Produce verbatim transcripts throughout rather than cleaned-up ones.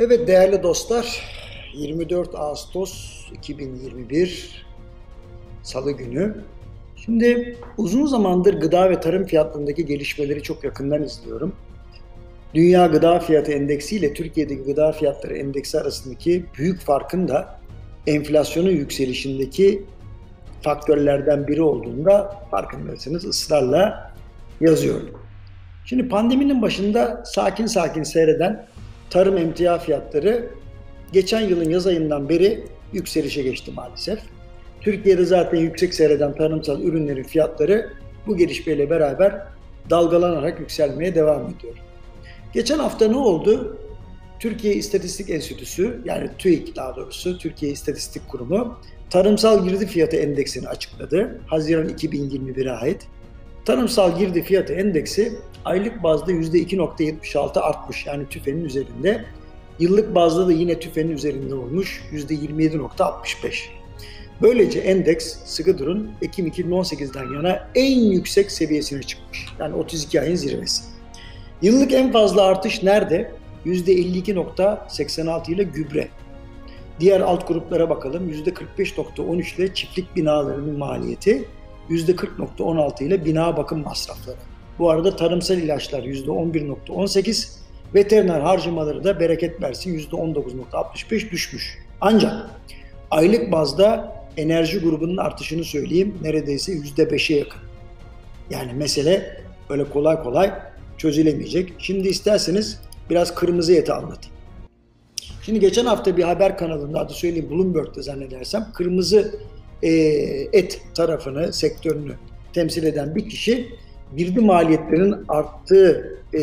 Evet değerli dostlar, yirmi dört Ağustos iki bin yirmi bir Salı günü. Şimdi uzun zamandır gıda ve tarım fiyatlarındaki gelişmeleri çok yakından izliyorum. Dünya Gıda Fiyatı Endeksi ile Türkiye'deki Gıda Fiyatları Endeksi arasındaki büyük farkın da enflasyonun yükselişindeki faktörlerden biri olduğunda farkındaysanız ısrarla yazıyorum. Şimdi pandeminin başında sakin sakin seyreden tarım emtia fiyatları geçen yılın yaz ayından beri yükselişe geçti maalesef. Türkiye'de zaten yüksek seyreden tarımsal ürünlerin fiyatları bu gelişmeyle beraber dalgalanarak yükselmeye devam ediyor. Geçen hafta ne oldu? Türkiye İstatistik Enstitüsü, yani TÜİK daha doğrusu, Türkiye İstatistik Kurumu Tarımsal Girdi Fiyatı Endeksini açıkladı. Haziran iki bin yirmi bir'e ait. Tarımsal Girdi Fiyatı Endeksi aylık bazda yüzde iki nokta yetmiş altı artmış, yani TÜFE'nin üzerinde. Yıllık bazda da yine TÜFE'nin üzerinde olmuş, yüzde yirmi yedi nokta altmış beş. Böylece endeks Sıgıdur'un Ekim iki bin on sekiz'den yana en yüksek seviyesine çıkmış. Yani otuz iki ayın zirvesi. Yıllık en fazla artış nerede? yüzde elli iki nokta seksen altı ile gübre. Diğer alt gruplara bakalım. yüzde kırk beş nokta on üç ile çiftlik binalarının maliyeti, yüzde kırk nokta on altı ile bina bakım masrafları. Bu arada tarımsal ilaçlar yüzde on bir nokta on sekiz, veteriner harcamaları da bereket versin yüzde on dokuz nokta altmış beş düşmüş. Ancak aylık bazda enerji grubunun artışını söyleyeyim, neredeyse yüzde beş'e yakın. Yani mesele öyle kolay kolay çözülemeyecek. Şimdi isterseniz biraz kırmızı eti anlatayım. Şimdi geçen hafta bir haber kanalında, adı söyleyeyim Bloomberg'de zannedersem, kırmızı e, et tarafını, sektörünü temsil eden bir kişi girdi maliyetlerinin arttığı e,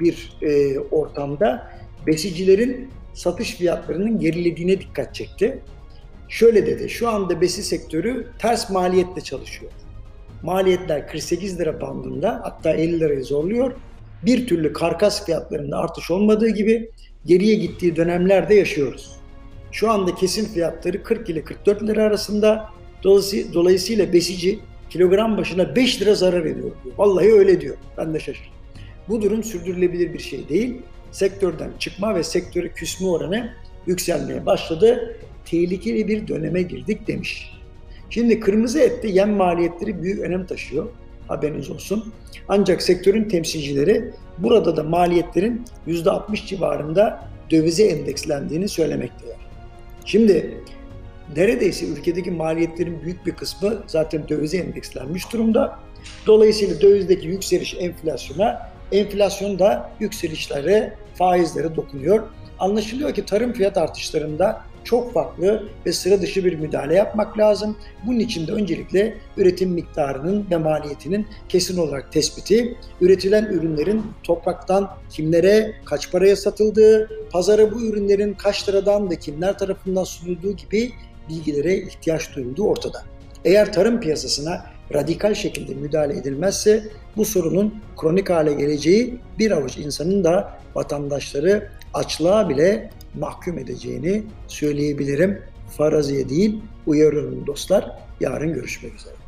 bir e, ortamda besicilerin satış fiyatlarının gerilediğine dikkat çekti. Şöyle dedi, şu anda besi sektörü ters maliyetle çalışıyor. Maliyetler kırk sekiz lira bandında, hatta elli lirayı zorluyor. Bir türlü karkas fiyatlarında artış olmadığı gibi geriye gittiği dönemlerde yaşıyoruz. Şu anda kesin fiyatları kırk ile kırk dört lira arasında. Dolayısıyla besici kilogram başına beş lira zarar ediyor diyor. Vallahi öyle diyor. Ben de şaşırdım. Bu durum sürdürülebilir bir şey değil. Sektörden çıkma ve sektöre küsme oranı yükselmeye başladı. Tehlikeli bir döneme girdik demiş. Şimdi kırmızı ette yem maliyetleri büyük önem taşıyor. Haberiniz olsun. Ancak sektörün temsilcileri burada da maliyetlerin yüzde altmış civarında dövize endekslendiğini söylemekteler. Şimdi neredeyse ülkedeki maliyetlerin büyük bir kısmı zaten dövize endekslenmiş durumda. Dolayısıyla dövizdeki yükseliş enflasyona, enflasyon da yükselişlere, faizlere dokunuyor. Anlaşılıyor ki tarım fiyat artışlarında çok farklı ve sıra dışı bir müdahale yapmak lazım. Bunun için de öncelikle üretim miktarının ve maliyetinin kesin olarak tespiti, üretilen ürünlerin topraktan kimlere, kaç paraya satıldığı, pazara bu ürünlerin kaç liradan ve kimler tarafından sunulduğu gibi bilgilere ihtiyaç duyulduğu ortada. Eğer tarım piyasasına radikal şekilde müdahale edilmezse bu sorunun kronik hale geleceği, bir avuç insanın da vatandaşları açlığa bile mahkum edeceğini söyleyebilirim. Faraziye değil, uyarıyorum dostlar. Yarın görüşmek üzere.